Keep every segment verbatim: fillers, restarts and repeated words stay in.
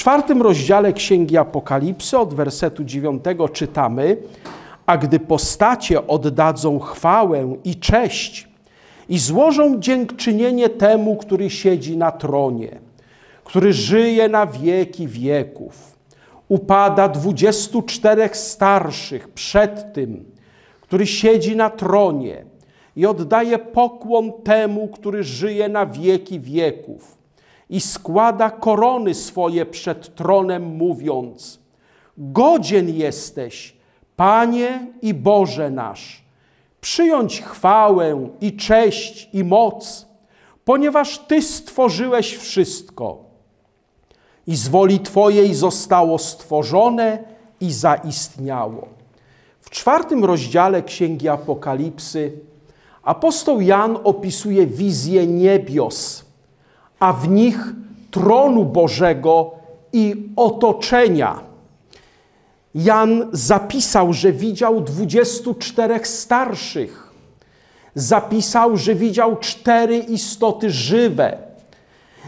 czwartym rozdziale Księgi Apokalipsy od wersetu dziewiątego czytamy: a gdy postacie oddadzą chwałę i cześć i złożą dziękczynienie temu, który siedzi na tronie, który żyje na wieki wieków, upada dwudziestu czterech starszych przed tym, który siedzi na tronie i oddaje pokłon temu, który żyje na wieki wieków i składa korony swoje przed tronem, mówiąc: godzien jesteś, Panie i Boże nasz, przyjąć chwałę i cześć i moc, ponieważ Ty stworzyłeś wszystko i z woli Twojej zostało stworzone i zaistniało. W czwartym rozdziale Księgi Apokalipsy apostoł Jan opisuje wizję niebios, a w nich tronu Bożego i otoczenia. Jan zapisał, że widział dwudziestu czterech starszych. Zapisał, że widział cztery istoty żywe.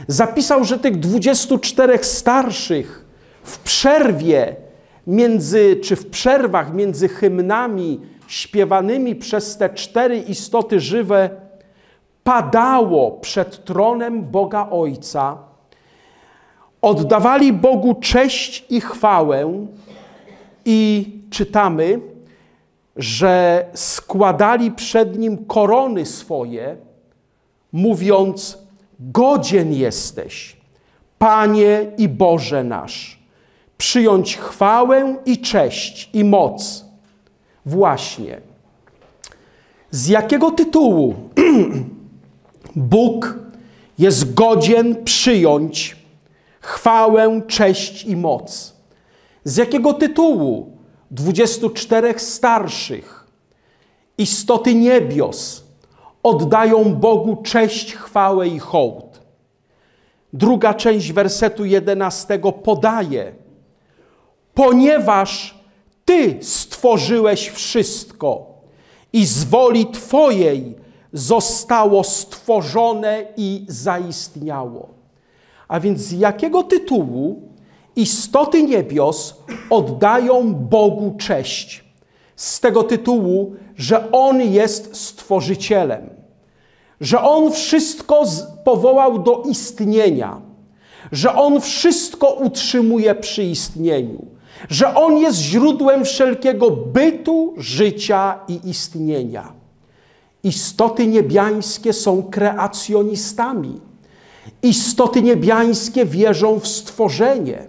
Zapisał, że tych dwudziestu czterech starszych w przerwie między, czy w przerwach między hymnami śpiewanymi przez te cztery istoty żywe padało przed tronem Boga Ojca, oddawali Bogu cześć i chwałę i czytamy, że składali przed Nim korony swoje, mówiąc: godzien jesteś, Panie i Boże nasz, przyjąć chwałę i cześć i moc. Właśnie. Z jakiego tytułu Bóg jest godzien przyjąć chwałę, cześć i moc? Z jakiego tytułu dwudziestu czterech starszych, istoty niebios, oddają Bogu cześć, chwałę i hołd? Druga część wersetu jedenastego podaje: ponieważ Ty stworzyłeś wszystko i z woli Twojej zostało stworzone i zaistniało. A więc z jakiego tytułu istoty niebios oddają Bogu cześć? Z tego tytułu, że On jest Stworzycielem, że On wszystko powołał do istnienia, że On wszystko utrzymuje przy istnieniu, że On jest źródłem wszelkiego bytu, życia i istnienia. Istoty niebiańskie są kreacjonistami. Istoty niebiańskie wierzą w stworzenie.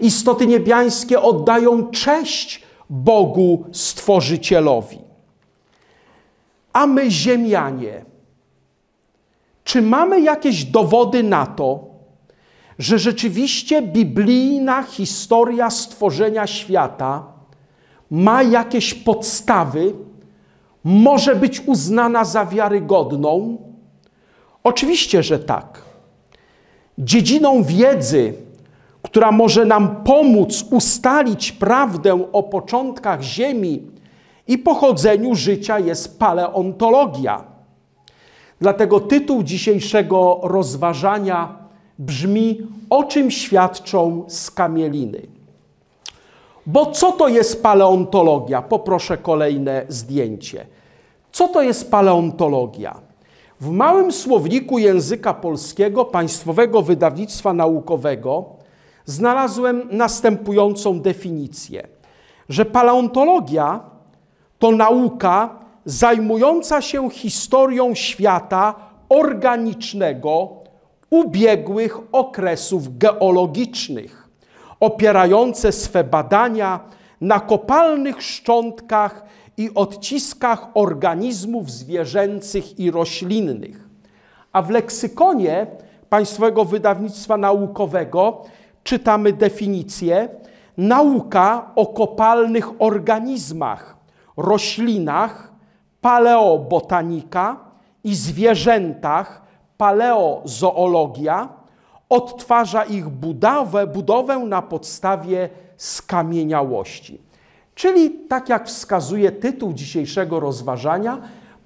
Istoty niebiańskie oddają cześć Bogu Stworzycielowi. A my, ziemianie, czy mamy jakieś dowody na to, że rzeczywiście biblijna historia stworzenia świata ma jakieś podstawy, może być uznana za wiarygodną? Oczywiście, że tak. Dziedziną wiedzy, która może nam pomóc ustalić prawdę o początkach Ziemi i pochodzeniu życia, jest paleontologia. Dlatego tytuł dzisiejszego rozważania brzmi: o czym świadczą skamieliny? Bo co to jest paleontologia? Poproszę kolejne zdjęcie. Co to jest paleontologia? W małym słowniku języka polskiego Państwowego Wydawnictwa Naukowego znalazłem następującą definicję, że paleontologia to nauka zajmująca się historią świata organicznego ubiegłych okresów geologicznych, opierające swe badania na kopalnych szczątkach i odciskach organizmów zwierzęcych i roślinnych. A w leksykonie Państwowego Wydawnictwa Naukowego czytamy definicję: nauka o kopalnych organizmach, roślinach, paleobotanika i zwierzętach, paleozoologia, odtwarza ich budowę, budowę na podstawie skamieniałości. Czyli, tak jak wskazuje tytuł dzisiejszego rozważania,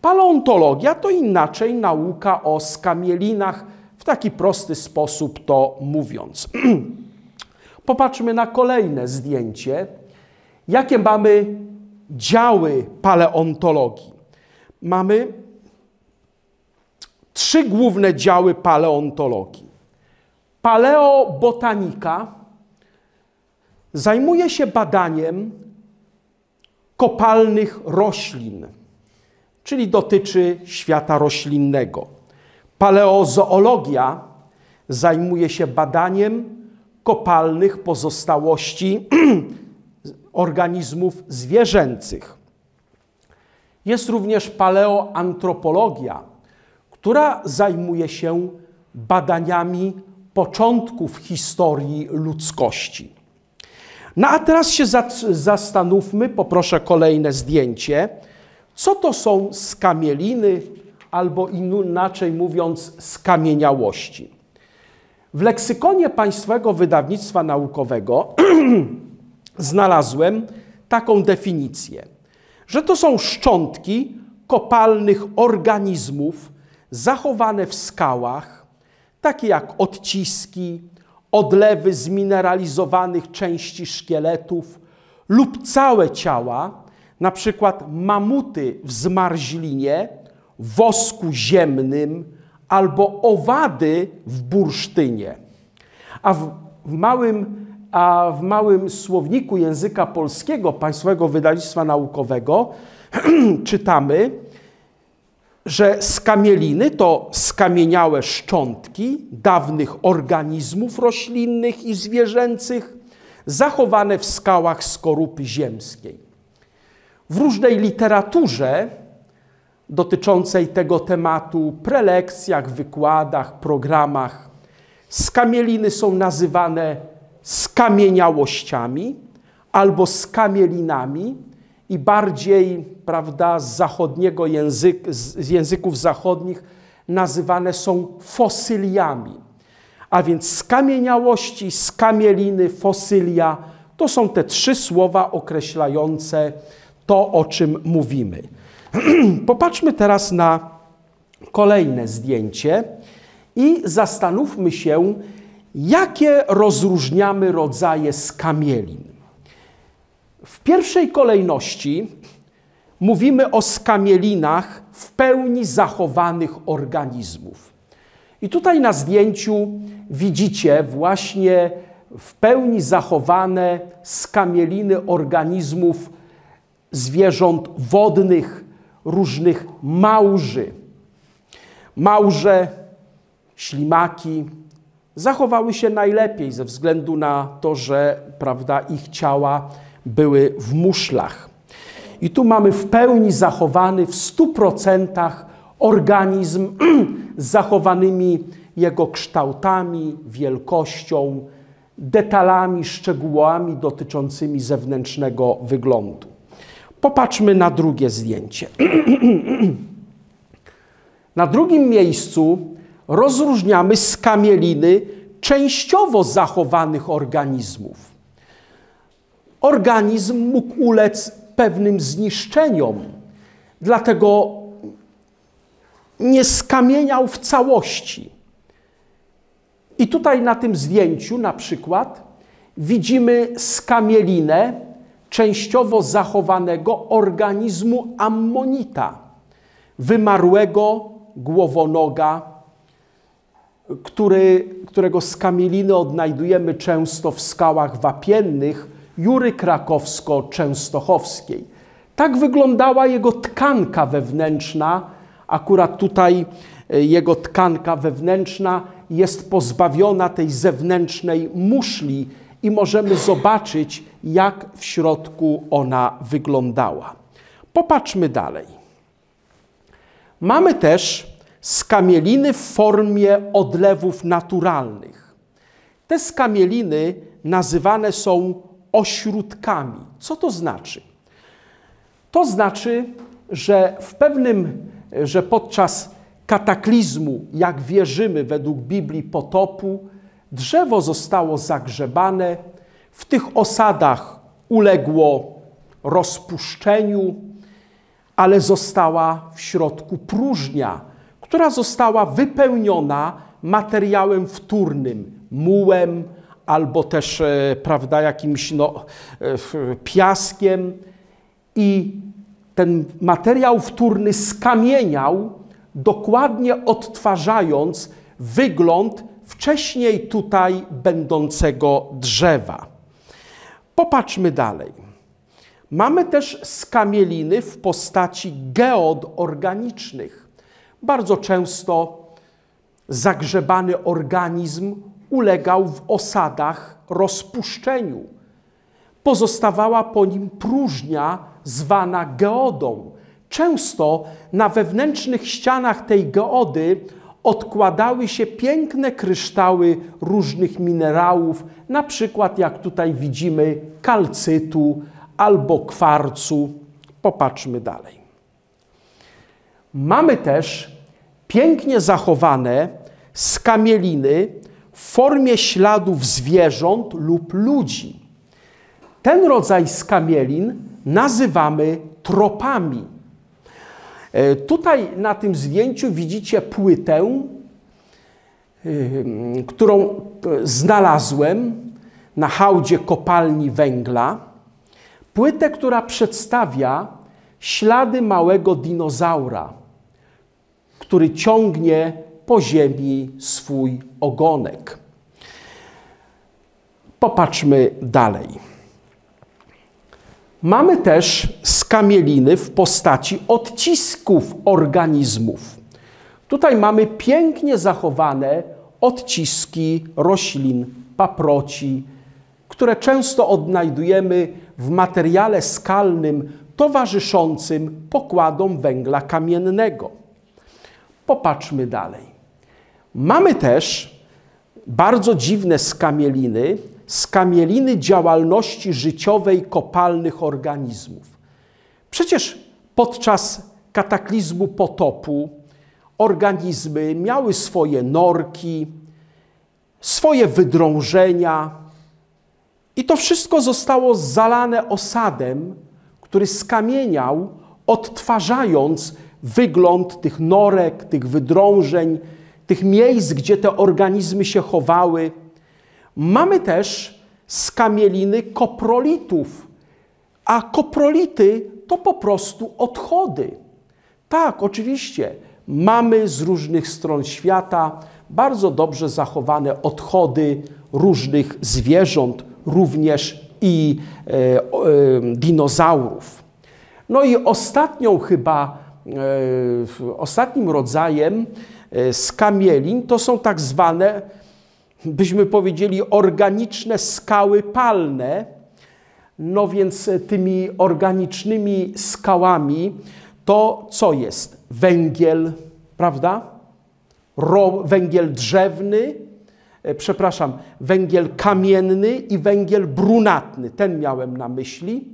paleontologia to inaczej nauka o skamielinach, w taki prosty sposób to mówiąc. Popatrzmy na kolejne zdjęcie. Jakie mamy działy paleontologii? Mamy trzy główne działy paleontologii. Paleobotanika zajmuje się badaniem kopalnych roślin, czyli dotyczy świata roślinnego. Paleozoologia zajmuje się badaniem kopalnych pozostałości organizmów zwierzęcych. Jest również paleoantropologia, która zajmuje się badaniami początków historii ludzkości. No a teraz się zastanówmy, poproszę kolejne zdjęcie, co to są skamieliny, albo inaczej mówiąc skamieniałości. W leksykonie Państwowego Wydawnictwa Naukowego znalazłem taką definicję, że to są szczątki kopalnych organizmów zachowane w skałach, takie jak odciski, odlewy zmineralizowanych części szkieletów lub całe ciała, na przykład mamuty w zmarzlinie, wosku ziemnym albo owady w bursztynie. A w, w, małym, a w małym słowniku języka polskiego Państwowego Wydawnictwa Naukowego czytamy, że skamieliny to skamieniałe szczątki dawnych organizmów roślinnych i zwierzęcych zachowane w skałach skorupy ziemskiej. W różnej literaturze dotyczącej tego tematu, prelekcjach, wykładach, programach, skamieliny są nazywane skamieniałościami albo skamielinami i bardziej, prawda, z zachodniego języka, z języków zachodnich nazywane są fosyliami. A więc skamieniałości, skamieliny, fosylia to są te trzy słowa określające to, o czym mówimy. Popatrzmy teraz na kolejne zdjęcie i zastanówmy się, jakie rozróżniamy rodzaje skamielin. W pierwszej kolejności mówimy o skamielinach w pełni zachowanych organizmów. I tutaj na zdjęciu widzicie właśnie w pełni zachowane skamieliny organizmów zwierząt wodnych, różnych małży. Małże, ślimaki zachowały się najlepiej ze względu na to, że, prawda, ich ciała były w muszlach. I tu mamy w pełni zachowany w stu procentach organizm z zachowanymi jego kształtami, wielkością, detalami, szczegółami dotyczącymi zewnętrznego wyglądu. Popatrzmy na drugie zdjęcie. Na drugim miejscu rozróżniamy skamieliny częściowo zachowanych organizmów. Organizm mógł ulec pewnym zniszczeniom, dlatego nie skamieniał w całości. I tutaj na tym zdjęciu na przykład widzimy skamielinę częściowo zachowanego organizmu ammonita, wymarłego głowonoga, który, którego skamieliny odnajdujemy często w skałach wapiennych Jury Krakowsko-Częstochowskiej. Tak wyglądała jego tkanka wewnętrzna. Akurat tutaj jego tkanka wewnętrzna jest pozbawiona tej zewnętrznej muszli, i możemy zobaczyć, jak w środku ona wyglądała. Popatrzmy dalej. Mamy też skamieliny w formie odlewów naturalnych. Te skamieliny nazywane są ośrodkami. Co to znaczy? To znaczy, że w pewnym, że podczas kataklizmu, jak wierzymy według Biblii, potopu, drzewo zostało zagrzebane, w tych osadach uległo rozpuszczeniu, ale została w środku próżnia, która została wypełniona materiałem wtórnym, mułem albo też, prawda, jakimś no, piaskiem, i ten materiał wtórny skamieniał, dokładnie odtwarzając wygląd wcześniej tutaj będącego drzewa. Popatrzmy dalej. Mamy też skamieliny w postaci geod organicznych. Bardzo często zagrzebany organizm ulegał w osadach rozpuszczeniu. Pozostawała po nim próżnia zwana geodą. Często na wewnętrznych ścianach tej geody odkładały się piękne kryształy różnych minerałów, na przykład jak tutaj widzimy kalcytu albo kwarcu. Popatrzmy dalej. Mamy też pięknie zachowane skamieliny w formie śladów zwierząt lub ludzi. Ten rodzaj skamielin nazywamy tropami. Tutaj na tym zdjęciu widzicie płytę, którą znalazłem na hałdzie kopalni węgla. Płytę, która przedstawia ślady małego dinozaura, który ciągnie po ziemi swój ogonek. Popatrzmy dalej. Mamy też skamieliny w postaci odcisków organizmów. Tutaj mamy pięknie zachowane odciski roślin, paproci, które często odnajdujemy w materiale skalnym towarzyszącym pokładom węgla kamiennego. Popatrzmy dalej. Mamy też bardzo dziwne skamieliny, skamieliny działalności życiowej kopalnych organizmów. Przecież podczas kataklizmu potopu organizmy miały swoje norki, swoje wydrążenia i to wszystko zostało zalane osadem, który skamieniał, odtwarzając wygląd tych norek, tych wydrążeń, tych miejsc, gdzie te organizmy się chowały. Mamy też skamieliny koprolitów, a koprolity to po prostu odchody. Tak, oczywiście, mamy z różnych stron świata bardzo dobrze zachowane odchody różnych zwierząt, również i e, e, dinozaurów. No i ostatnią chyba, e, ostatnim rodzajem skamielin to są tak zwane, byśmy powiedzieli, organiczne skały palne. No więc tymi organicznymi skałami to co jest? Węgiel, prawda? Ro, węgiel drzewny, przepraszam, węgiel kamienny i węgiel brunatny. Ten miałem na myśli.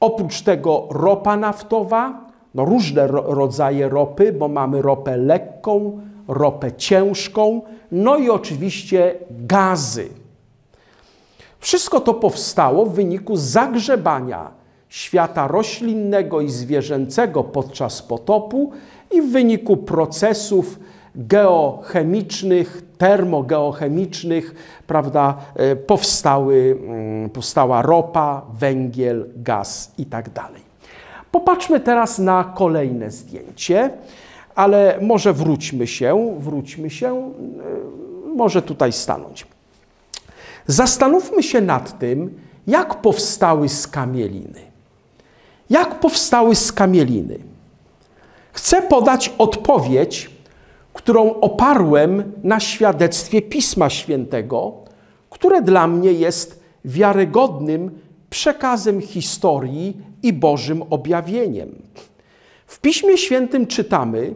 Oprócz tego ropa naftowa, no różne ro, rodzaje ropy, bo mamy ropę lekką, ropę ciężką, no i oczywiście gazy. Wszystko to powstało w wyniku zagrzebania świata roślinnego i zwierzęcego podczas potopu i w wyniku procesów geochemicznych, termogeochemicznych, prawda, powstały, powstała ropa, węgiel, gaz i tak dalej. Popatrzmy teraz na kolejne zdjęcie. Ale może wróćmy się, wróćmy się, może tutaj stanąć. Zastanówmy się nad tym, jak powstały skamieliny. Jak powstały skamieliny? Chcę podać odpowiedź, którą oparłem na świadectwie Pisma Świętego, które dla mnie jest wiarygodnym przekazem historii i Bożym objawieniem. W Piśmie Świętym czytamy,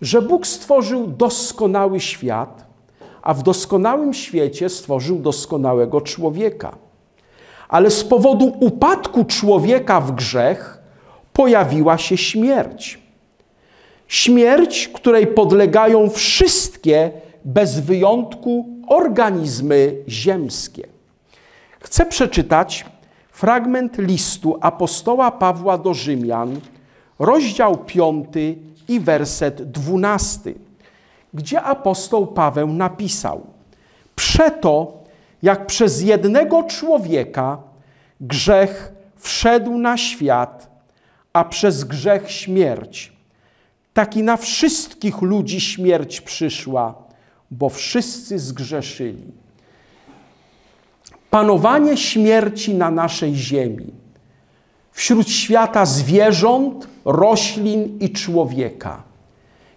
że Bóg stworzył doskonały świat, a w doskonałym świecie stworzył doskonałego człowieka. Ale z powodu upadku człowieka w grzech pojawiła się śmierć. Śmierć, której podlegają wszystkie, bez wyjątku, organizmy ziemskie. Chcę przeczytać fragment listu apostoła Pawła do Rzymian, rozdział piąty i werset dwunasty, gdzie apostoł Paweł napisał: Przeto, jak przez jednego człowieka grzech wszedł na świat, a przez grzech śmierć, tak i na wszystkich ludzi śmierć przyszła, bo wszyscy zgrzeszyli. Panowanie śmierci na naszej ziemi, wśród świata zwierząt, roślin i człowieka,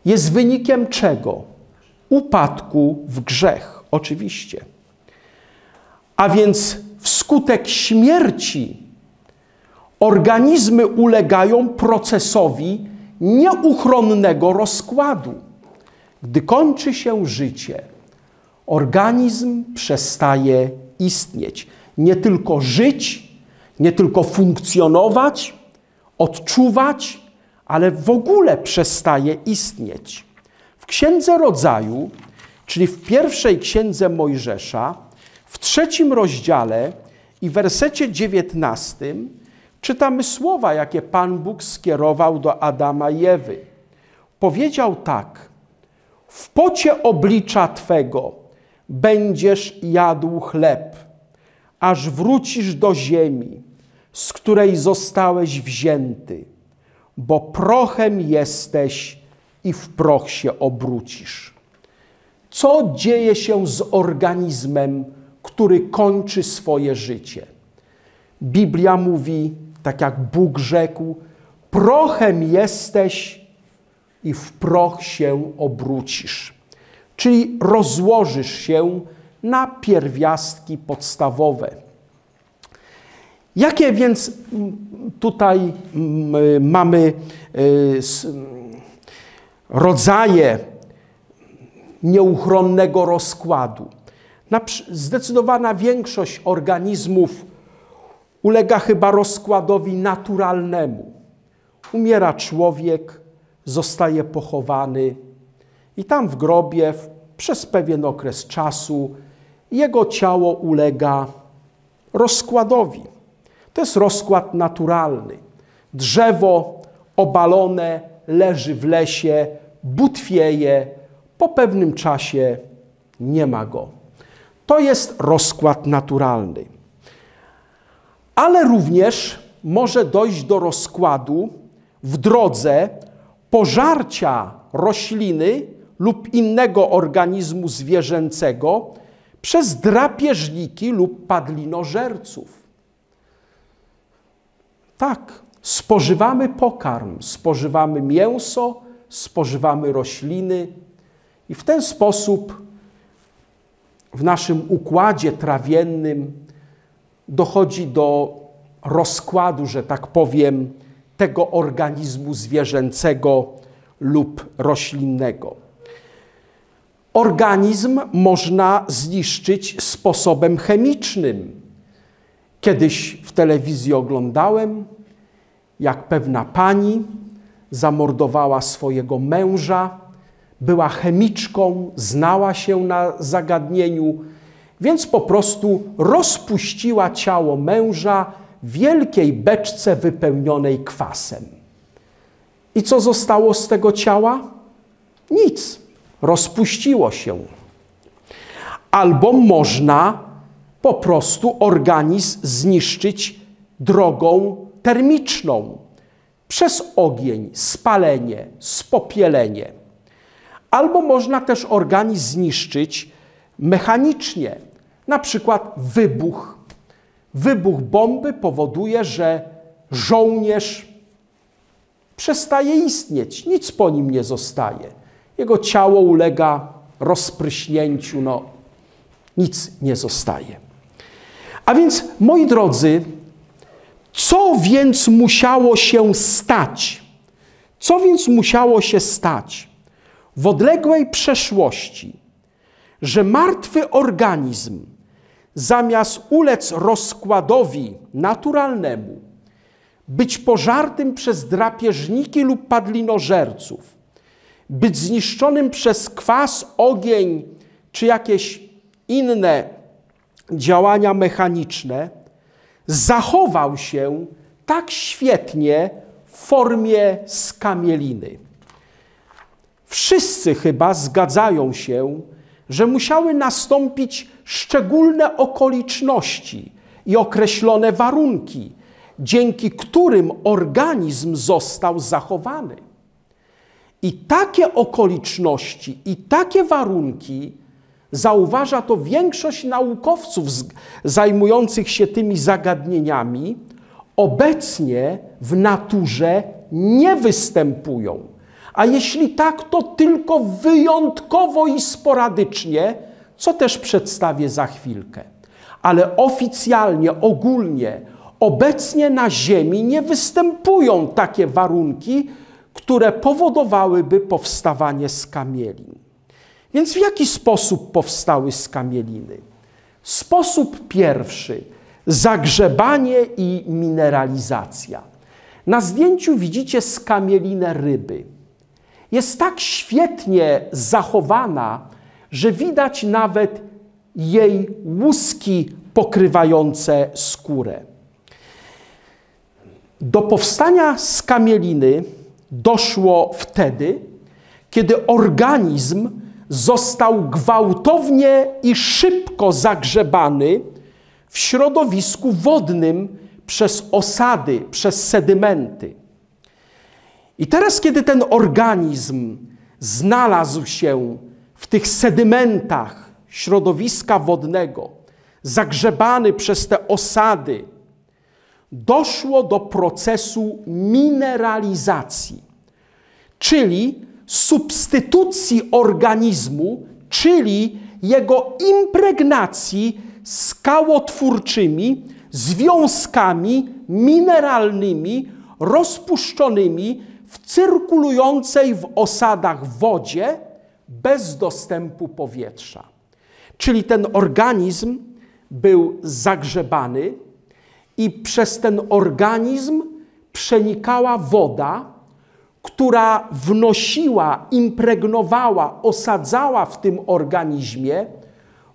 jest wynikiem czego? Upadku w grzech, oczywiście. A więc wskutek śmierci organizmy ulegają procesowi nieuchronnego rozkładu. Gdy kończy się życie, organizm przestaje istnieć. Nie tylko żyć, nie tylko funkcjonować, odczuwać, ale w ogóle przestaje istnieć. W Księdze Rodzaju, czyli w pierwszej Księdze Mojżesza, w trzecim rozdziale i wersecie dziewiętnastym czytamy słowa, jakie Pan Bóg skierował do Adama i Ewy. Powiedział tak: w pocie oblicza Twego będziesz jadł chleb, aż wrócisz do ziemi, z której zostałeś wzięty, bo prochem jesteś i w proch się obrócisz. Co dzieje się z organizmem, który kończy swoje życie? Biblia mówi, tak jak Bóg rzekł, prochem jesteś i w proch się obrócisz. Czyli rozłożysz się na pierwiastki podstawowe. Jakie więc tutaj mamy rodzaje nieuchronnego rozkładu? Zdecydowana większość organizmów ulega chyba rozkładowi naturalnemu. Umiera człowiek, zostaje pochowany i tam w grobie przez pewien okres czasu jego ciało ulega rozkładowi. To jest rozkład naturalny. Drzewo obalone leży w lesie, butwieje, po pewnym czasie nie ma go. To jest rozkład naturalny. Ale również może dojść do rozkładu w drodze pożarcia rośliny lub innego organizmu zwierzęcego przez drapieżniki lub padlinożerców. Tak, spożywamy pokarm, spożywamy mięso, spożywamy rośliny i w ten sposób w naszym układzie trawiennym dochodzi do rozkładu, że tak powiem, tego organizmu zwierzęcego lub roślinnego. Organizm można zniszczyć sposobem chemicznym. Kiedyś w telewizji oglądałem, jak pewna pani zamordowała swojego męża. Była chemiczką, znała się na zagadnieniu, więc po prostu rozpuściła ciało męża w wielkiej beczce wypełnionej kwasem. I co zostało z tego ciała? Nic. Rozpuściło się. Albo można po prostu organizm zniszczyć drogą termiczną. Przez ogień, spalenie, spopielenie. Albo można też organizm zniszczyć mechanicznie. Na przykład wybuch. Wybuch bomby powoduje, że żołnierz przestaje istnieć. Nic po nim nie zostaje. Jego ciało ulega rozpryśnięciu. No, nic nie zostaje. A więc, moi drodzy, co więc musiało się stać? Co więc musiało się stać w odległej przeszłości, że martwy organizm zamiast ulec rozkładowi naturalnemu, być pożartym przez drapieżniki lub padlinożerców, być zniszczonym przez kwas, ogień czy jakieś inne działania mechaniczne, zachował się tak świetnie w formie skamieliny. Wszyscy chyba zgadzają się, że musiały nastąpić szczególne okoliczności i określone warunki, dzięki którym organizm został zachowany. I takie okoliczności i takie warunki, zauważa to większość naukowców zajmujących się tymi zagadnieniami, obecnie w naturze nie występują. A jeśli tak, to tylko wyjątkowo i sporadycznie, co też przedstawię za chwilkę. Ale oficjalnie, ogólnie, obecnie na Ziemi nie występują takie warunki, które powodowałyby powstawanie skamielin. Więc w jaki sposób powstały skamieliny? Sposób pierwszy – zagrzebanie i mineralizacja. Na zdjęciu widzicie skamielinę ryby. Jest tak świetnie zachowana, że widać nawet jej łuski pokrywające skórę. Do powstania skamieliny doszło wtedy, kiedy organizm został gwałtownie i szybko zagrzebany w środowisku wodnym przez osady, przez sedymenty. I teraz, kiedy ten organizm znalazł się w tych sedymentach środowiska wodnego, zagrzebany przez te osady, doszło do procesu mineralizacji, czyli substytucji organizmu, czyli jego impregnacji skałotwórczymi związkami mineralnymi rozpuszczonymi w cyrkulującej w osadach wodzie bez dostępu powietrza. Czyli ten organizm był zagrzebany i przez ten organizm przenikała woda, która wnosiła, impregnowała, osadzała w tym organizmie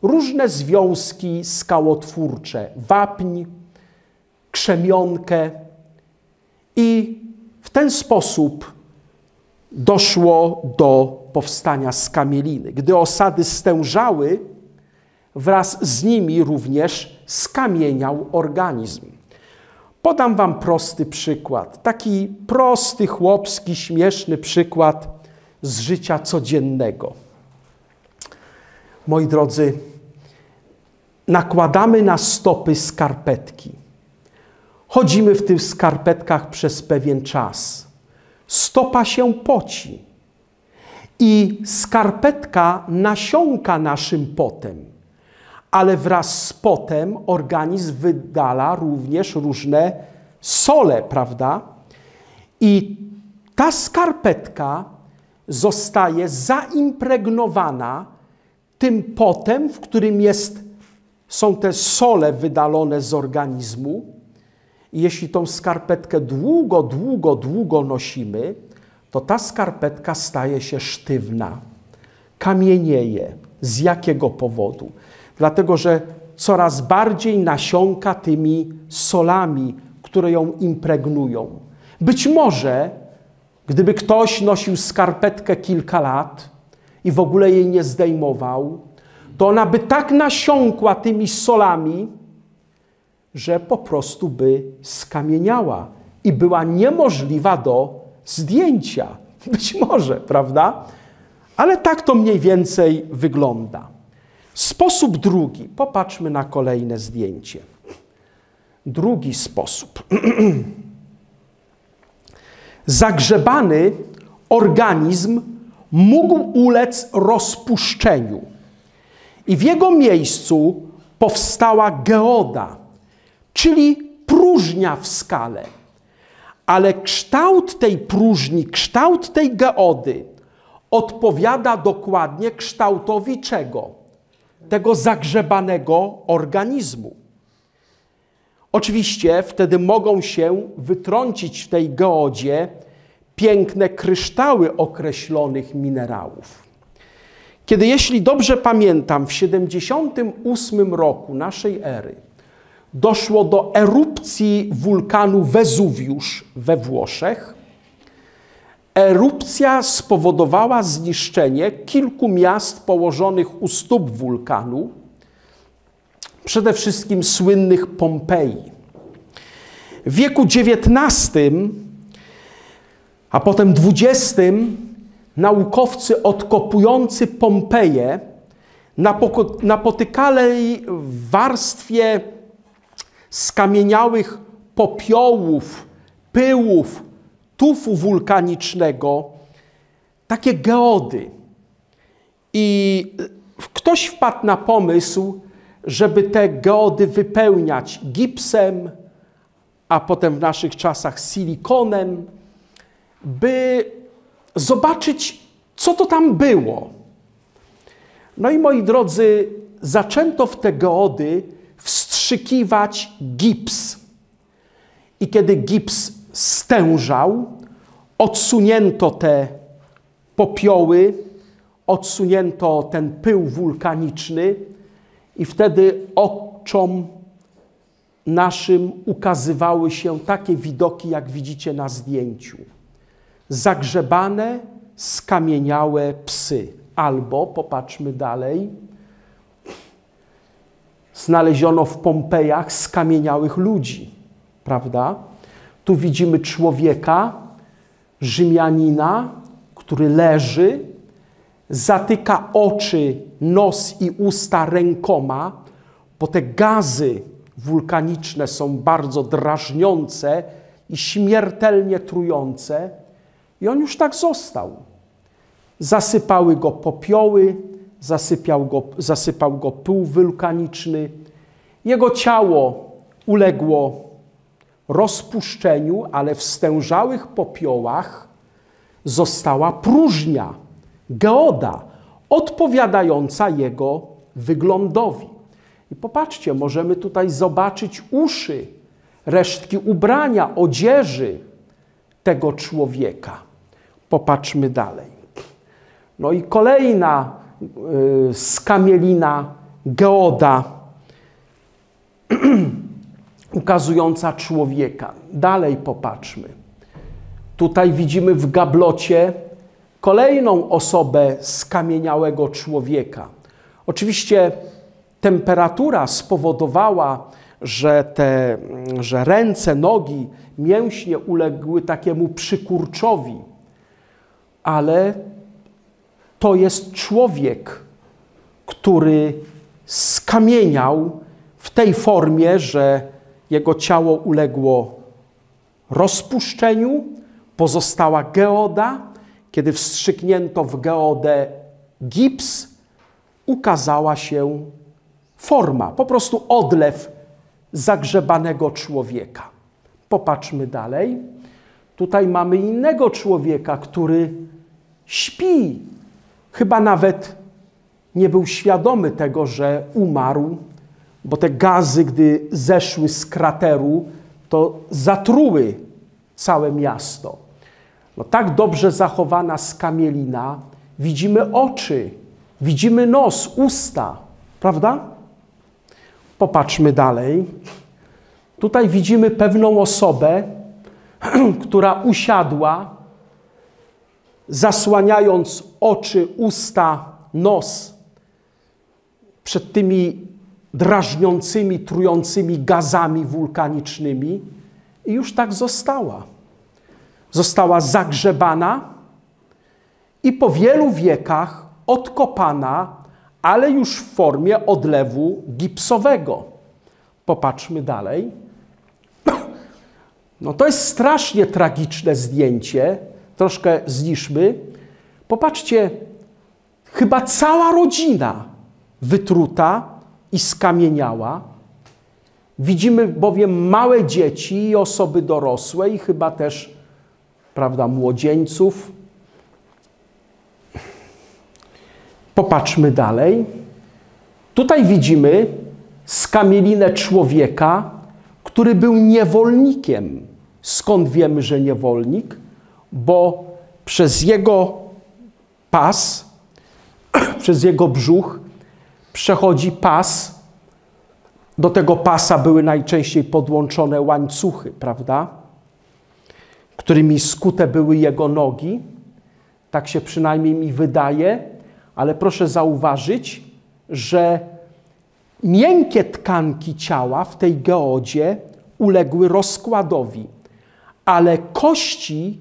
różne związki skałotwórcze, wapń, krzemionkę, i w ten sposób doszło do powstania skamieliny. Gdy osady stężały, wraz z nimi również skamieniał organizm. Podam wam prosty przykład, taki prosty, chłopski, śmieszny przykład z życia codziennego. Moi drodzy, nakładamy na stopy skarpetki. Chodzimy w tych skarpetkach przez pewien czas. Stopa się poci i skarpetka nasiąka naszym potem. Ale wraz z potem organizm wydala również różne sole, prawda? I ta skarpetka zostaje zaimpregnowana tym potem, w którym jest, są te sole wydalone z organizmu. I jeśli tą skarpetkę długo, długo, długo nosimy, to ta skarpetka staje się sztywna, kamienieje. Z jakiego powodu? Dlatego, że coraz bardziej nasiąka tymi solami, które ją impregnują. Być może, gdyby ktoś nosił skarpetkę kilka lat i w ogóle jej nie zdejmował, to ona by tak nasiąkła tymi solami, że po prostu by skamieniała i była niemożliwa do zdjęcia. Być może, prawda? Ale tak to mniej więcej wygląda. Sposób drugi. Popatrzmy na kolejne zdjęcie. Drugi sposób. Zagrzebany organizm mógł ulec rozpuszczeniu i w jego miejscu powstała geoda, czyli próżnia w skale. Ale kształt tej próżni, kształt tej geody odpowiada dokładnie kształtowi czego? Tego zagrzebanego organizmu. Oczywiście wtedy mogą się wytrącić w tej geodzie piękne kryształy określonych minerałów. Kiedy, jeśli dobrze pamiętam, w siedemdziesiątym ósmym roku naszej ery doszło do erupcji wulkanu Wezuwiusz we Włoszech, Erupcja spowodowała zniszczenie kilku miast położonych u stóp wulkanu, przede wszystkim słynnych Pompeji. W wieku dziewiętnastym, a potem dwudziestym, naukowcy odkopujący Pompeje napotykali w warstwie skamieniałych popiołów, pyłów, tufu wulkanicznego, takie geody. I ktoś wpadł na pomysł, żeby te geody wypełniać gipsem, a potem w naszych czasach silikonem, by zobaczyć, co to tam było. No i moi drodzy, zaczęto w te geody wstrzykiwać gips. I kiedy gips stężał, odsunięto te popioły, odsunięto ten pył wulkaniczny i wtedy oczom naszym ukazywały się takie widoki, jak widzicie na zdjęciu. Zagrzebane, skamieniałe psy. Albo, popatrzmy dalej, znaleziono w Pompejach skamieniałych ludzi, prawda? Tu widzimy człowieka, Rzymianina, który leży, zatyka oczy, nos i usta rękoma, bo te gazy wulkaniczne są bardzo drażniące i śmiertelnie trujące. I on już tak został. Zasypały go popioły, zasypiał go, zasypał go pył wulkaniczny. Jego ciało uległo rozpuszczeniu, ale w stężałych popiołach została próżnia, geoda, odpowiadająca jego wyglądowi. I popatrzcie, możemy tutaj zobaczyć uszy, resztki ubrania, odzieży tego człowieka. Popatrzmy dalej. No i kolejna y, skamielina, geoda, ukazująca człowieka. Dalej popatrzmy. Tutaj widzimy w gablocie kolejną osobę skamieniałego człowieka. Oczywiście temperatura spowodowała, że, te, że ręce, nogi, mięśnie uległy takiemu przykurczowi, ale to jest człowiek, który skamieniał w tej formie, że jego ciało uległo rozpuszczeniu, pozostała geoda. Kiedy wstrzyknięto w geodę gips, ukazała się forma, po prostu odlew zagrzebanego człowieka. Popatrzmy dalej. Tutaj mamy innego człowieka, który śpi. Chyba nawet nie był świadomy tego, że umarł, bo te gazy, gdy zeszły z krateru, to zatruły całe miasto. No, tak dobrze zachowana skamielina. Widzimy oczy, widzimy nos, usta, prawda? Popatrzmy dalej. Tutaj widzimy pewną osobę, która usiadła, zasłaniając oczy, usta, nos przed tymi drażniącymi, trującymi gazami wulkanicznymi i już tak została. Została zagrzebana i po wielu wiekach odkopana, ale już w formie odlewu gipsowego. Popatrzmy dalej. No to jest strasznie tragiczne zdjęcie. Troszkę zniszmy. Popatrzcie, chyba cała rodzina wytruta i skamieniała. Widzimy bowiem małe dzieci i osoby dorosłe i chyba też, prawda, młodzieńców. Popatrzmy dalej. Tutaj widzimy skamielinę człowieka, który był niewolnikiem. Skąd wiemy, że niewolnik? Bo przez jego pas, przez jego brzuch przechodzi pas. Do tego pasa były najczęściej podłączone łańcuchy, prawda? którymi skute były jego nogi. Tak się przynajmniej mi wydaje, ale proszę zauważyć, że miękkie tkanki ciała w tej geodzie uległy rozkładowi, ale kości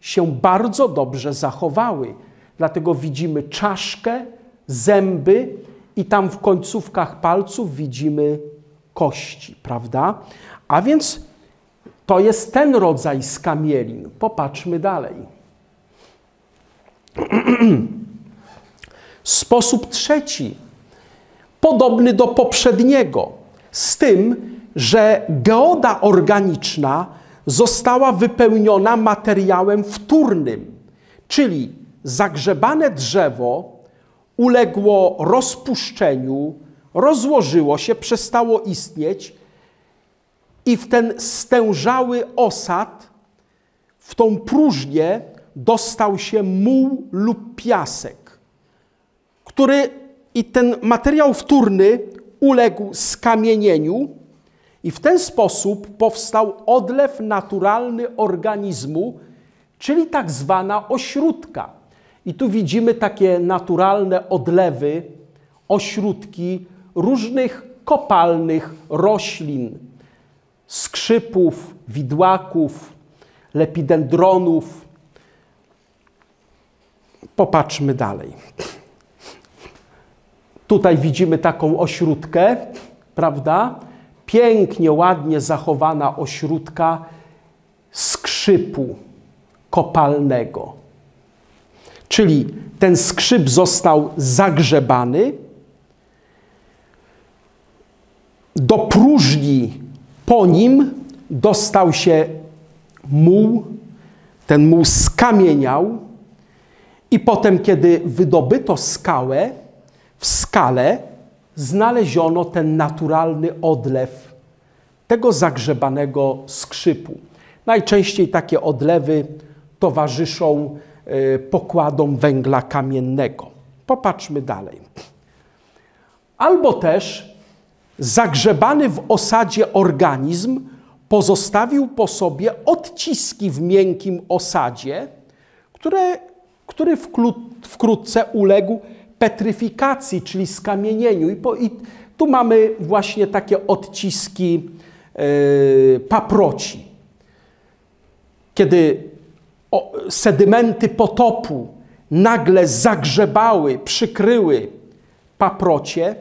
się bardzo dobrze zachowały. Dlatego widzimy czaszkę, zęby i tam w końcówkach palców widzimy kości, prawda? A więc to jest ten rodzaj skamielin. Popatrzmy dalej. Sposób trzeci, podobny do poprzedniego, z tym, że geoda organiczna została wypełniona materiałem wtórnym, czyli zagrzebane drzewo uległo rozpuszczeniu, rozłożyło się, przestało istnieć i w ten stężały osad, w tą próżnię dostał się muł lub piasek, który i ten materiał wtórny uległ skamienieniu i w ten sposób powstał odlew naturalny organizmu, czyli tak zwana ośródka. I tu widzimy takie naturalne odlewy, ośródki różnych kopalnych roślin, skrzypów, widłaków, lepidendronów. Popatrzmy dalej. Tutaj widzimy taką ośródkę, prawda? Pięknie, ładnie zachowana ośródka skrzypu kopalnego. Czyli ten skrzyp został zagrzebany, do próżni po nim dostał się muł, ten muł skamieniał i potem, kiedy wydobyto skałę, w skale znaleziono ten naturalny odlew tego zagrzebanego skrzypu. Najczęściej takie odlewy towarzyszą pokładom węgla kamiennego. Popatrzmy dalej. Albo też zagrzebany w osadzie organizm pozostawił po sobie odciski w miękkim osadzie, które, który wkrótce uległ petryfikacji, czyli skamienieniu. I, po, i tu mamy właśnie takie odciski yy, paproci. Kiedy o, sedymenty potopu nagle zagrzebały, przykryły paprocie,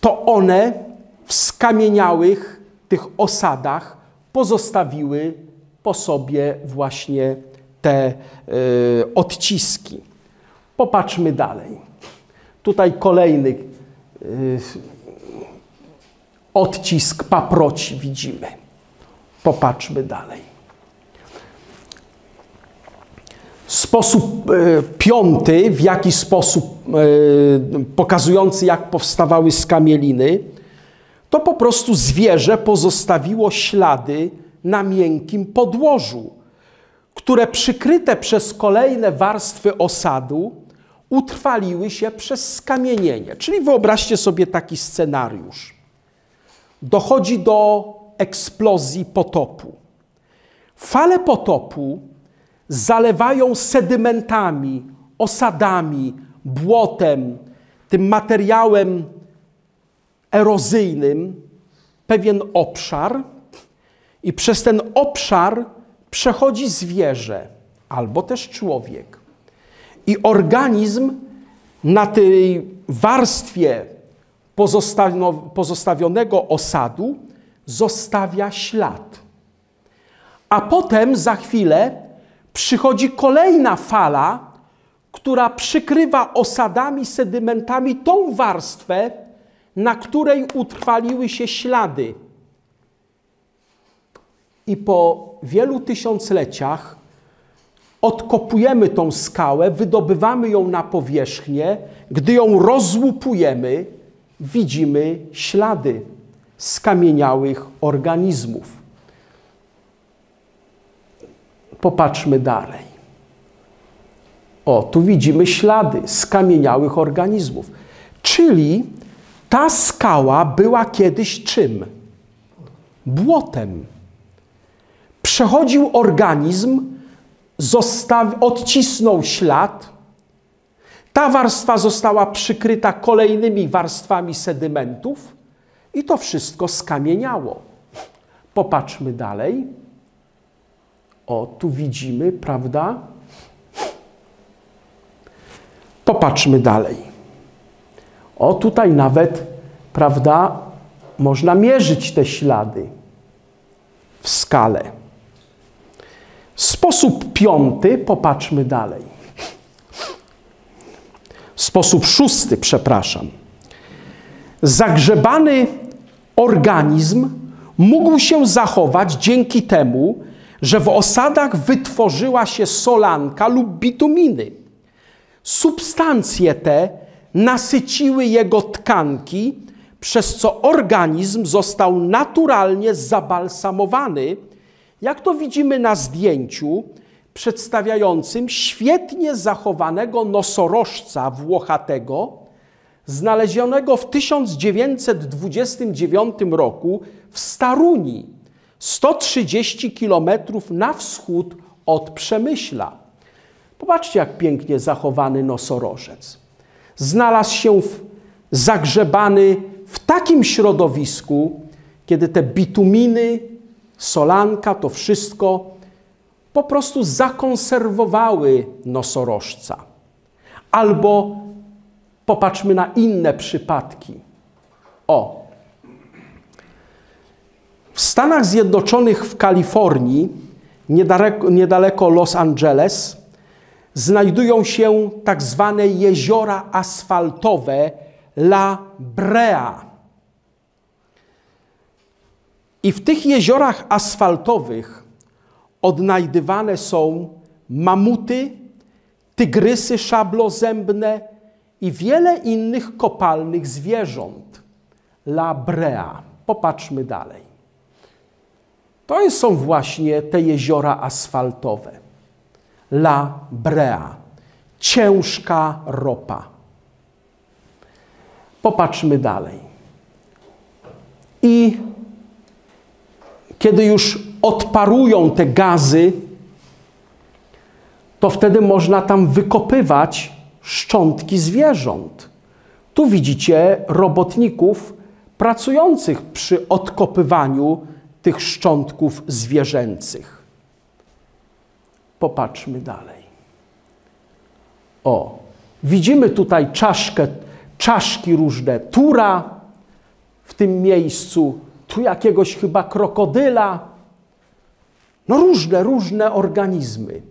to one w skamieniałych tych osadach pozostawiły po sobie właśnie te yy, odciski. Popatrzmy dalej. Tutaj kolejny yy, odcisk paproci widzimy. Popatrzmy dalej. Sposób yy, piąty, w jaki sposób yy, pokazujący, jak powstawały skamieliny, to po prostu zwierzę pozostawiło ślady na miękkim podłożu, które przykryte przez kolejne warstwy osadu utrwaliły się przez skamienienie. Czyli wyobraźcie sobie taki scenariusz. Dochodzi do eksplozji potopu. Fale potopu zalewają sedymentami, osadami, błotem, tym materiałem erozyjnym pewien obszar i przez ten obszar przechodzi zwierzę albo też człowiek. I organizm na tej warstwie pozostawionego osadu zostawia ślad. A potem za chwilę przychodzi kolejna fala, która przykrywa osadami, sedymentami tą warstwę, na której utrwaliły się ślady. I po wielu tysiącleciach odkopujemy tą skałę, wydobywamy ją na powierzchnię. Gdy ją rozłupujemy, widzimy ślady skamieniałych organizmów. Popatrzmy dalej. O, tu widzimy ślady skamieniałych organizmów. Czyli ta skała była kiedyś czym? Błotem. przechodził organizm, zostaw, odcisnął ślad. Ta warstwa została przykryta kolejnymi warstwami sedymentów i to wszystko skamieniało. Popatrzmy dalej. O, tu widzimy, prawda? Popatrzmy dalej. O, tutaj nawet, prawda, można mierzyć te ślady w skale. Sposób piąty, popatrzmy dalej. Sposób szósty, przepraszam. Zagrzebany organizm mógł się zachować dzięki temu, że w osadach wytworzyła się solanka lub bituminy. Substancje te nasyciły jego tkanki, przez co organizm został naturalnie zabalsamowany, jak to widzimy na zdjęciu przedstawiającym świetnie zachowanego nosorożca włochatego, znalezionego w tysiąc dziewięćset dwudziestym dziewiątym roku w Staruni, sto trzydzieści kilometrów na wschód od Przemyśla. Popatrzcie, jak pięknie zachowany nosorożec. Znalazł się w, zagrzebany w takim środowisku, kiedy te bituminy, solanka, to wszystko po prostu zakonserwowały nosorożca. Albo popatrzmy na inne przypadki. O! W Stanach Zjednoczonych, w Kalifornii, niedaleko, niedaleko Los Angeles, znajdują się tak zwane jeziora asfaltowe La Brea. I w tych jeziorach asfaltowych odnajdywane są mamuty, tygrysy szablozębne i wiele innych kopalnych zwierząt. La Brea. Popatrzmy dalej. To są właśnie te jeziora asfaltowe. La Brea. Ciężka ropa. Popatrzmy dalej. I kiedy już odparują te gazy, to wtedy można tam wykopywać szczątki zwierząt. Tu widzicie robotników pracujących przy odkopywaniu tych szczątków zwierzęcych. Popatrzmy dalej. O, widzimy tutaj czaszkę, czaszki różne, tura w tym miejscu, tu jakiegoś chyba krokodyla. No różne, różne organizmy.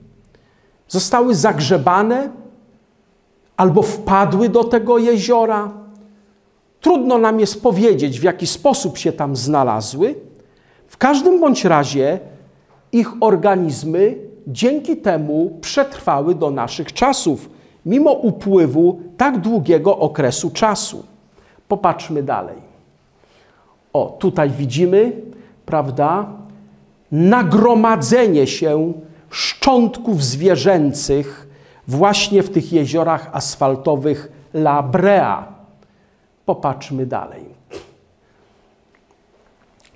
Zostały zagrzebane albo wpadły do tego jeziora. Trudno nam jest powiedzieć, w jaki sposób się tam znalazły. W każdym bądź razie ich organizmy dzięki temu przetrwały do naszych czasów, mimo upływu tak długiego okresu czasu. Popatrzmy dalej. O, tutaj widzimy, prawda, nagromadzenie się szczątków zwierzęcych właśnie w tych jeziorach asfaltowych La Brea. Popatrzmy dalej.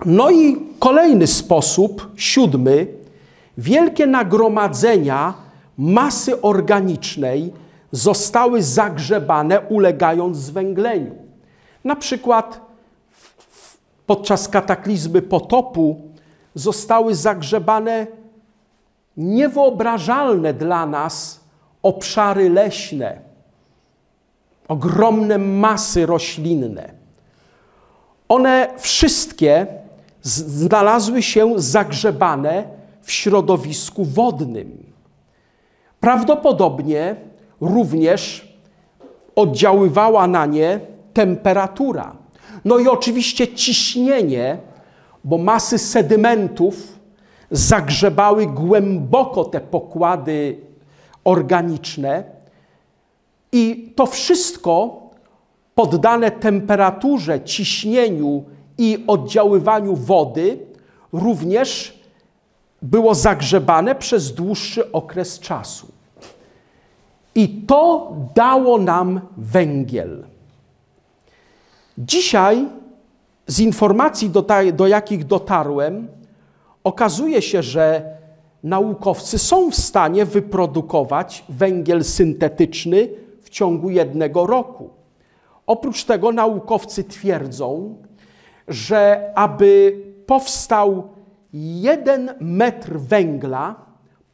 No i kolejny sposób, siódmy, wielkie nagromadzenia masy organicznej zostały zagrzebane, ulegając zwęgleniu. Na przykład podczas kataklizmy potopu zostały zagrzebane niewyobrażalne dla nas obszary leśne, ogromne masy roślinne. One wszystkie znalazły się zagrzebane w środowisku wodnym. Prawdopodobnie również oddziaływała na nie temperatura. No i oczywiście ciśnienie, bo masy sedymentów zagrzebały głęboko te pokłady organiczne i to wszystko poddane temperaturze, ciśnieniu i oddziaływaniu wody również było zagrzebane przez dłuższy okres czasu. I to dało nam węgiel. Dzisiaj z informacji, do, do jakich dotarłem, okazuje się, że naukowcy są w stanie wyprodukować węgiel syntetyczny w ciągu jednego roku. Oprócz tego naukowcy twierdzą, że aby powstał jeden metr węgla,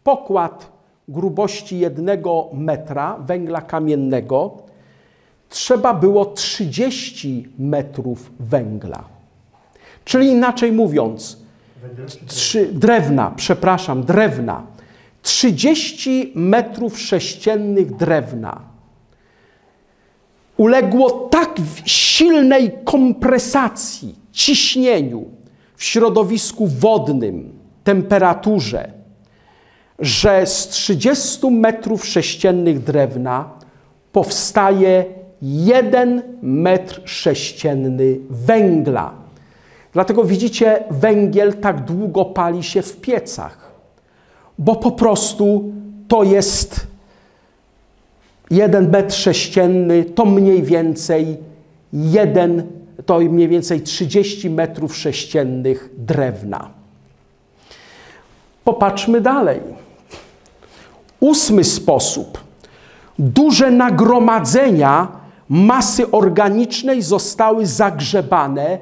pokład grubości jednego metra węgla kamiennego, trzeba było trzydzieści metrów węgla. Czyli inaczej mówiąc, trzy, drewna, przepraszam, drewna, trzydzieści metrów sześciennych drewna uległo tak silnej kompresacji, ciśnieniu w środowisku wodnym, temperaturze, że z trzydziestu metrów sześciennych drewna powstaje jeden metr sześcienny węgla. Dlatego widzicie, węgiel tak długo pali się w piecach, bo po prostu to jest jeden metr sześcienny, to mniej więcej jeden, to mniej więcej trzydzieści metrów sześciennych drewna. Popatrzmy dalej. Ósmy sposób. Duże nagromadzenia masy organicznej zostały zagrzebane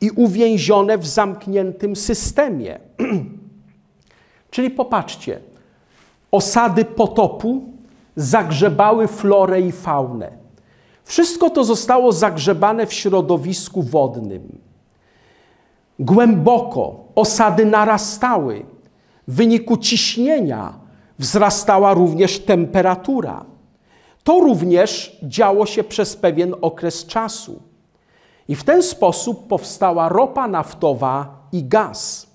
i uwięzione w zamkniętym systemie. Czyli popatrzcie, osady potopu zagrzebały florę i faunę. Wszystko to zostało zagrzebane w środowisku wodnym. Głęboko osady narastały. W wyniku ciśnienia wzrastała również temperatura. To również działo się przez pewien okres czasu. I w ten sposób powstała ropa naftowa i gaz.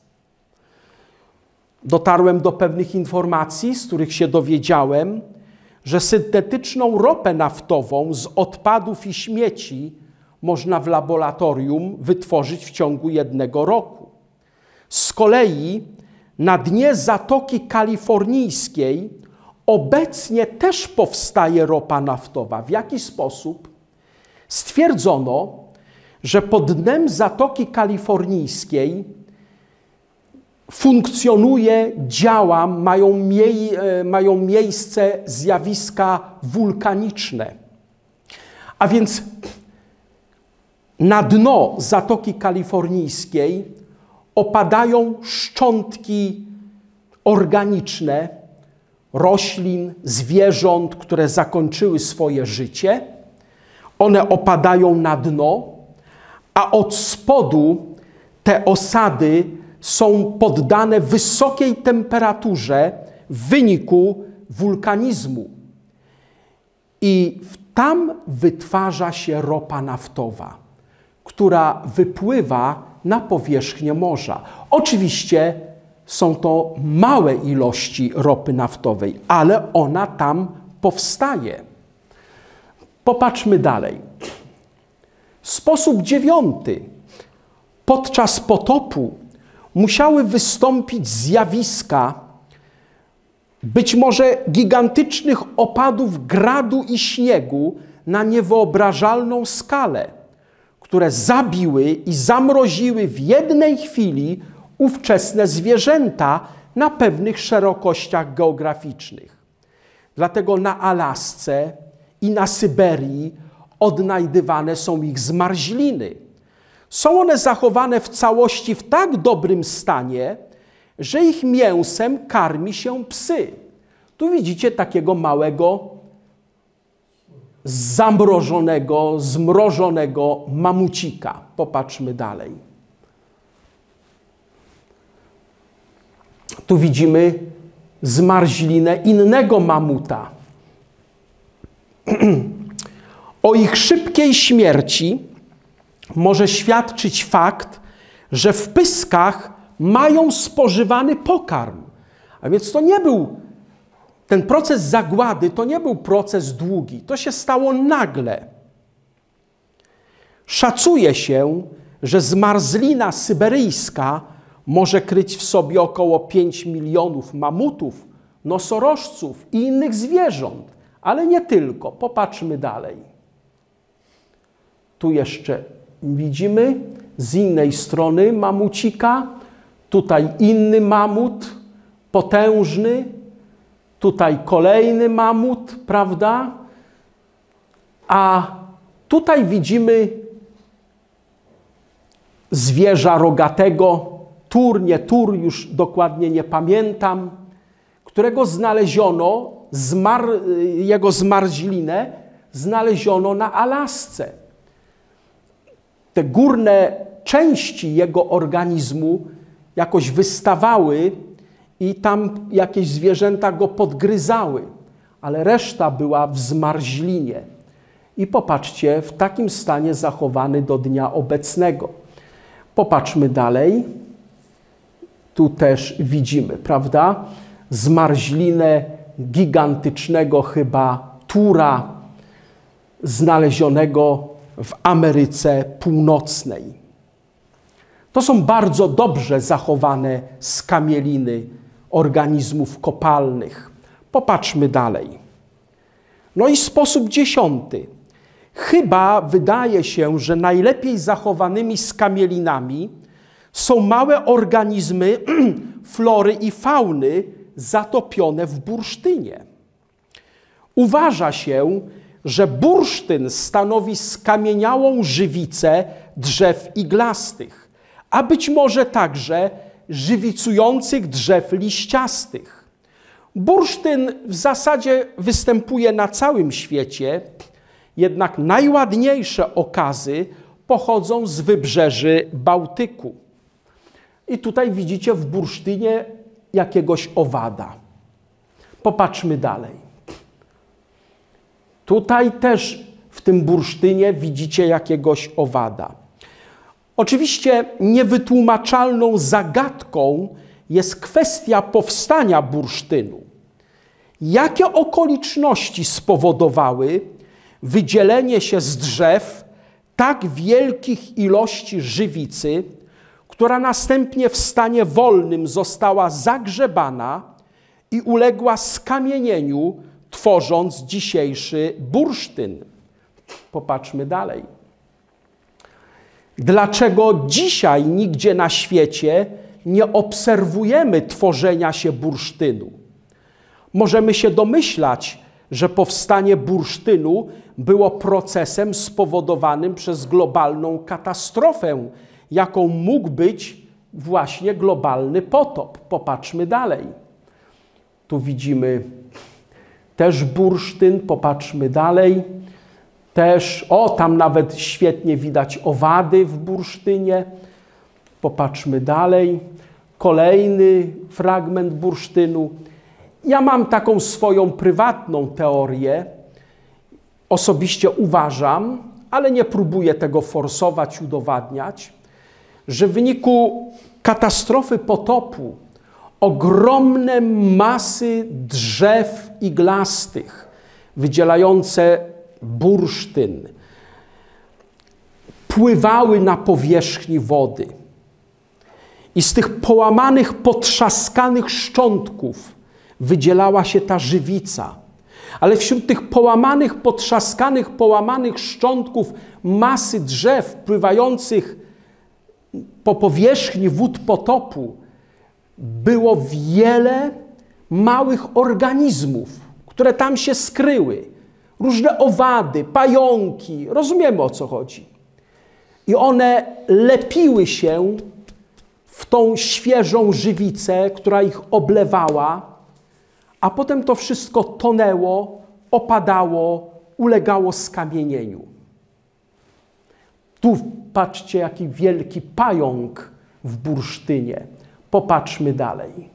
Dotarłem do pewnych informacji, z których się dowiedziałem, że syntetyczną ropę naftową z odpadów i śmieci można w laboratorium wytworzyć w ciągu jednego roku. Z kolei na dnie Zatoki Kalifornijskiej obecnie też powstaje ropa naftowa. W jaki sposób? Stwierdzono, że pod dnem Zatoki Kalifornijskiej funkcjonuje, działa, mają, miej, mają miejsce zjawiska wulkaniczne. A więc na dno Zatoki Kalifornijskiej opadają szczątki organiczne roślin, zwierząt, które zakończyły swoje życie. One opadają na dno, a od spodu te osady są poddane wysokiej temperaturze w wyniku wulkanizmu. I tam wytwarza się ropa naftowa, która wypływa na powierzchnię morza. Oczywiście są to małe ilości ropy naftowej, ale ona tam powstaje. Popatrzmy dalej. Sposób dziewiąty. Podczas potopu musiały wystąpić zjawiska być może gigantycznych opadów gradu i śniegu na niewyobrażalną skalę, które zabiły i zamroziły w jednej chwili ówczesne zwierzęta na pewnych szerokościach geograficznych. Dlatego na Alasce i na Syberii odnajdywane są ich zmarzliny. Są one zachowane w całości w tak dobrym stanie, że ich mięsem karmi się psy. Tu widzicie takiego małego zamrożonego, zmrożonego mamucika. Popatrzmy dalej. Tu widzimy zmarzlinę innego mamuta. O ich szybkiej śmierci może świadczyć fakt, że w pyskach mają spożywany pokarm. A więc to nie był Ten proces zagłady to nie był proces długi, to się stało nagle. Szacuje się, że zmarzlina syberyjska może kryć w sobie około pięć milionów mamutów, nosorożców i innych zwierząt, ale nie tylko. Popatrzmy dalej. Tu jeszcze widzimy z innej strony mamucika. tutaj inny mamut, potężny, tutaj kolejny mamut, prawda? A tutaj widzimy zwierza rogatego, tur, nie tur, już dokładnie nie pamiętam, którego znaleziono, zmar, jego zmarzlinę znaleziono na Alasce. Te górne części jego organizmu jakoś wystawały i tam jakieś zwierzęta go podgryzały, ale reszta była w zmarzlinie. I popatrzcie, w takim stanie zachowany do dnia obecnego. Popatrzmy dalej. Tu też widzimy, prawda? Zmarzlinę gigantycznego chyba tura znalezionego w Ameryce Północnej. To są bardzo dobrze zachowane skamieliny organizmów kopalnych. Popatrzmy dalej. No i sposób dziesiąty. Chyba wydaje się, że najlepiej zachowanymi skamielinami są małe organizmy flory i fauny zatopione w bursztynie. Uważa się, że bursztyn stanowi skamieniałą żywicę drzew iglastych, a być może także żywicujących drzew liściastych. Bursztyn w zasadzie występuje na całym świecie, jednak najładniejsze okazy pochodzą z wybrzeży Bałtyku. I tutaj widzicie w bursztynie jakiegoś owada. Popatrzmy dalej. Tutaj też w tym bursztynie widzicie jakiegoś owada. Oczywiście niewytłumaczalną zagadką jest kwestia powstania bursztynu. Jakie okoliczności spowodowały wydzielenie się z drzew tak wielkich ilości żywicy, która następnie w stanie wolnym została zagrzebana i uległa skamienieniu, tworząc dzisiejszy bursztyn? Popatrzmy dalej. Dlaczego dzisiaj nigdzie na świecie nie obserwujemy tworzenia się bursztynu? Możemy się domyślać, że powstanie bursztynu było procesem spowodowanym przez globalną katastrofę, jaką mógł być właśnie globalny potop. Popatrzmy dalej. Tu widzimy też bursztyn, popatrzmy dalej. Też, o, tam nawet świetnie widać owady w bursztynie. Popatrzmy dalej. Kolejny fragment bursztynu. Ja mam taką swoją prywatną teorię. Osobiście uważam, ale nie próbuję tego forsować, udowadniać, że w wyniku katastrofy potopu ogromne masy drzew iglastych wydzielające bursztyn pływały na powierzchni wody i z tych połamanych, potrzaskanych szczątków wydzielała się ta żywica. Ale wśród tych połamanych, potrzaskanych, połamanych szczątków masy drzew pływających po powierzchni wód potopu było wiele małych organizmów, które tam się skryły. Różne owady, pająki, rozumiemy, o co chodzi. I one lepiły się w tą świeżą żywicę, która ich oblewała, a potem to wszystko tonęło, opadało, ulegało skamienieniu. Tu patrzcie, jaki wielki pająk w bursztynie. Popatrzmy dalej.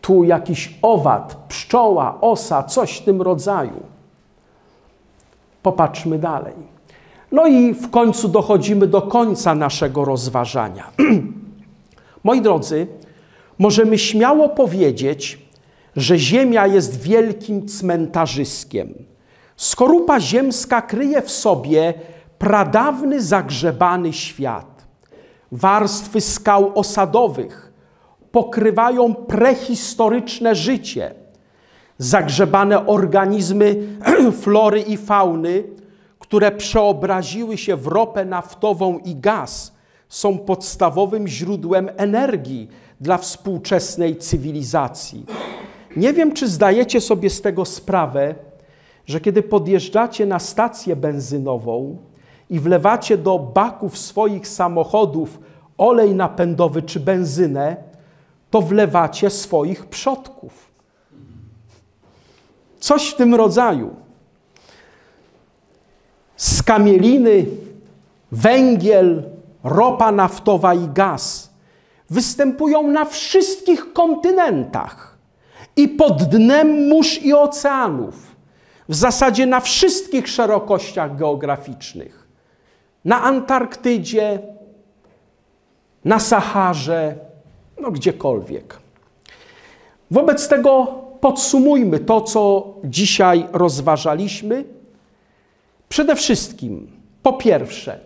Tu jakiś owad, pszczoła, osa, coś w tym rodzaju. Popatrzmy dalej. No i w końcu dochodzimy do końca naszego rozważania. Moi drodzy, możemy śmiało powiedzieć, że Ziemia jest wielkim cmentarzyskiem. Skorupa ziemska kryje w sobie pradawny, zagrzebany świat. Warstwy skał osadowych pokrywają prehistoryczne życie. Zagrzebane organizmy flory i fauny, które przeobraziły się w ropę naftową i gaz, są podstawowym źródłem energii dla współczesnej cywilizacji. Nie wiem, czy zdajecie sobie z tego sprawę, że kiedy podjeżdżacie na stację benzynową i wlewacie do baków swoich samochodów olej napędowy czy benzynę, to wlewacie swoich przodków. Coś w tym rodzaju. Skamieliny, węgiel, ropa naftowa i gaz występują na wszystkich kontynentach i pod dnem mórz i oceanów. W zasadzie na wszystkich szerokościach geograficznych. Na Antarktydzie, na Saharze, no gdziekolwiek. Wobec tego podsumujmy to, co dzisiaj rozważaliśmy. Przede wszystkim, po pierwsze,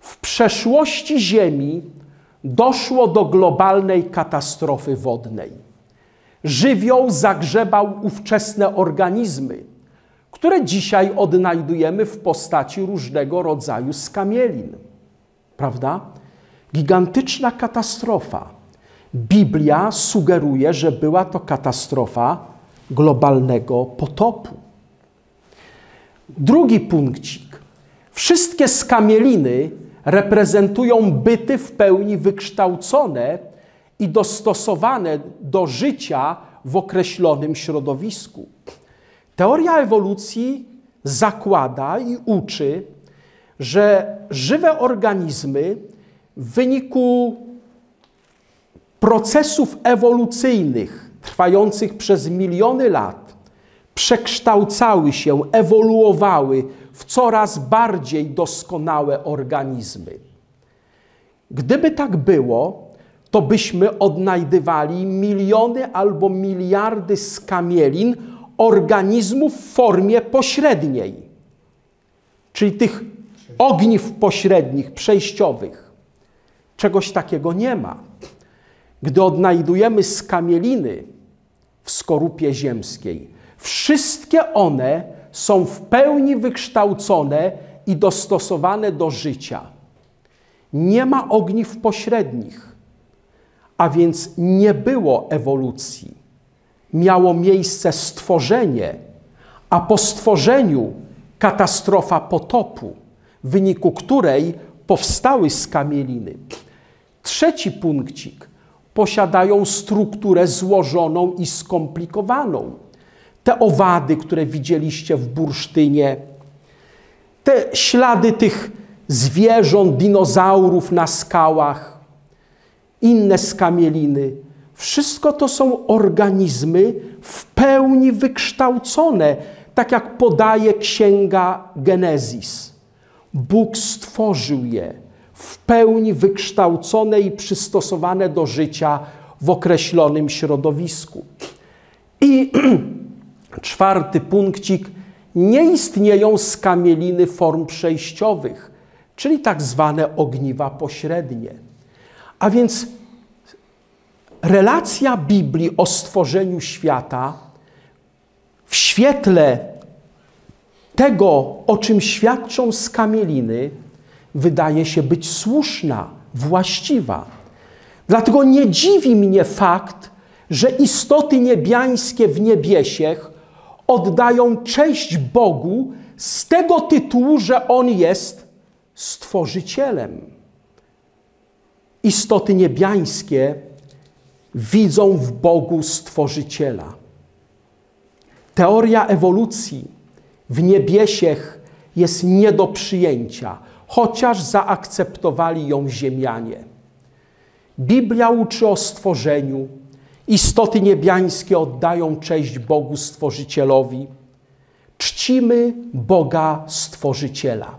w przeszłości Ziemi doszło do globalnej katastrofy wodnej. Żywioł zagrzebał ówczesne organizmy, które dzisiaj odnajdujemy w postaci różnego rodzaju skamielin. Prawda? Gigantyczna katastrofa. Biblia sugeruje, że była to katastrofa globalnego potopu. Drugi punkcik. Wszystkie skamieliny reprezentują byty w pełni wykształcone i dostosowane do życia w określonym środowisku. Teoria ewolucji zakłada i uczy, że żywe organizmy w wyniku procesów ewolucyjnych trwających przez miliony lat przekształcały się, ewoluowały w coraz bardziej doskonałe organizmy. Gdyby tak było, to byśmy odnajdywali miliony albo miliardy skamielin organizmów w formie pośredniej, czyli tych ogniw pośrednich, przejściowych. Czegoś takiego nie ma. Gdy odnajdujemy skamieliny w skorupie ziemskiej, wszystkie one są w pełni wykształcone i dostosowane do życia. Nie ma ogniw pośrednich, a więc nie było ewolucji. Miało miejsce stworzenie, a po stworzeniu katastrofa potopu, w wyniku której powstały skamieliny. Trzeci punkcik. Posiadają strukturę złożoną i skomplikowaną. Te owady, które widzieliście w bursztynie, te ślady tych zwierząt, dinozaurów na skałach, inne skamieliny. Wszystko to są organizmy w pełni wykształcone, tak jak podaje Księga Genezis. Bóg stworzył je w pełni wykształcone i przystosowane do życia w określonym środowisku. I czwarty punkcik. Nie istnieją skamieliny form przejściowych, czyli tak zwane ogniwa pośrednie. A więc relacja Biblii o stworzeniu świata w świetle tego, o czym świadczą skamieliny, wydaje się być słuszna, właściwa. Dlatego nie dziwi mnie fakt, że istoty niebiańskie w niebiesiech oddają cześć Bogu z tego tytułu, że On jest Stworzycielem. Istoty niebiańskie widzą w Bogu Stworzyciela. Teoria ewolucji w niebiesiech jest nie do przyjęcia, chociaż zaakceptowali ją ziemianie. Biblia uczy o stworzeniu, istoty niebiańskie oddają cześć Bogu Stworzycielowi. Czcimy Boga Stworzyciela.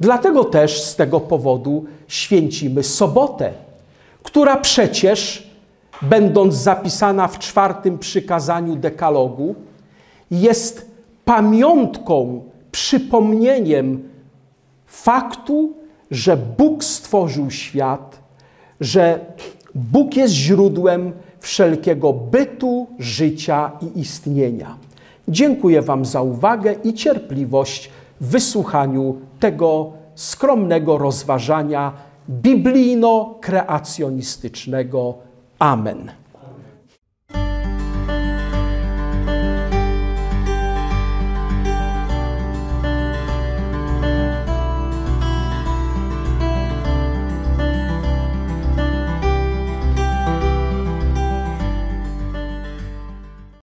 Dlatego też z tego powodu święcimy sobotę, która przecież, będąc zapisana w czwartym przykazaniu dekalogu, jest pamiątką, przypomnieniem faktu, że Bóg stworzył świat, że Bóg jest źródłem wszelkiego bytu, życia i istnienia. Dziękuję Wam za uwagę i cierpliwość w wysłuchaniu tego skromnego rozważania biblijno-kreacjonistycznego. Amen.